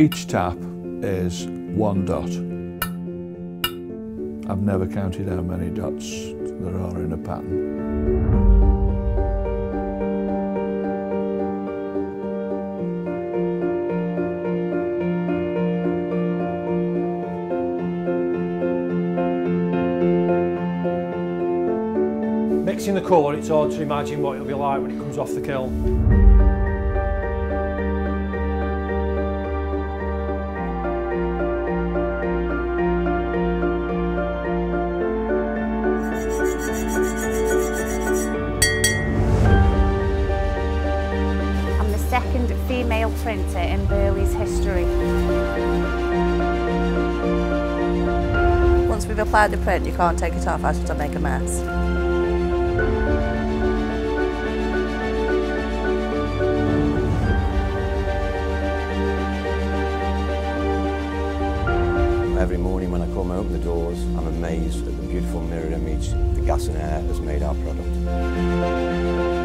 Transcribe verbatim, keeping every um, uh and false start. Each tap is one dot. I've never counted how many dots there are in a pattern. Mixing the colour, it's hard to imagine what it'll be like when it comes off the kiln. Second female printer in Burleigh's history. Once we've applied the print, you can't take it off, else it'll make a mess. Every morning when I come and open the doors, I'm amazed at the beautiful mirror image the gas and air has made our product.